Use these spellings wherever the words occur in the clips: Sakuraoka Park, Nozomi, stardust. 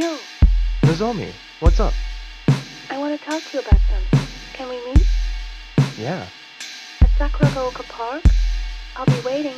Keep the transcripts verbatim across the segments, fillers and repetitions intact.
you. Nozomi, what's up? I want to talk to you about something. Can we meet? Yeah. At Sakuraoka Park? I'll be waiting.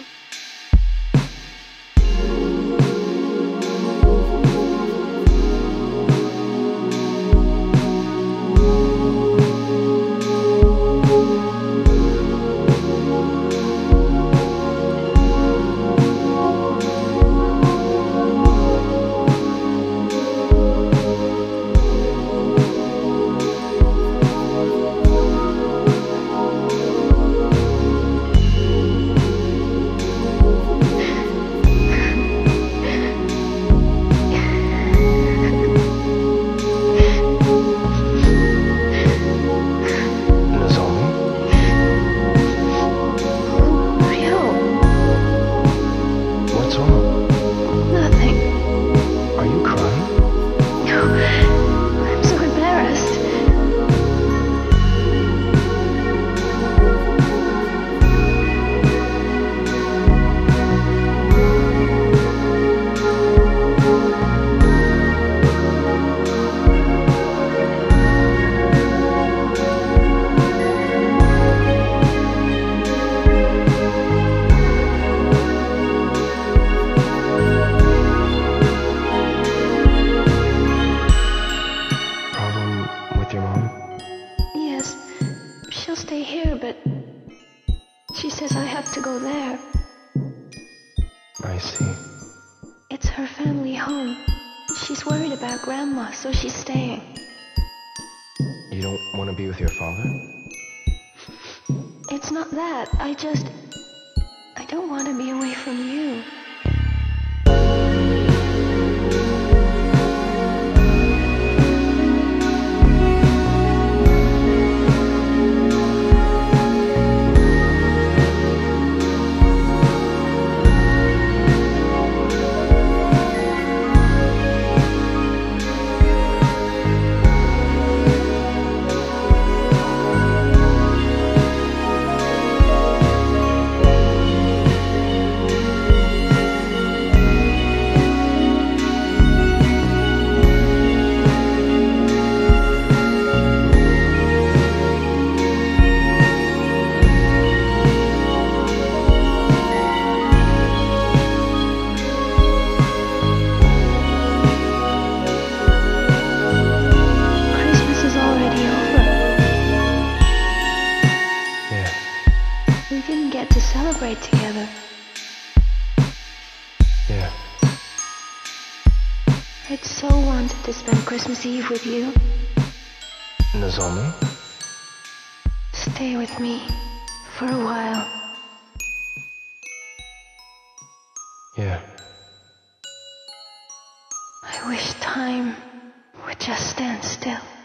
Stay here, but she says I have to go there. I see. It's her family home. She's worried about Grandma, so she's staying. You don't want to be with your father? It's not that. I just... I don't want to be away from you. Celebrate together. Yeah. I'd so wanted to spend Christmas Eve with you. Nozomi? Stay with me for a while. Yeah. I wish time would just stand still.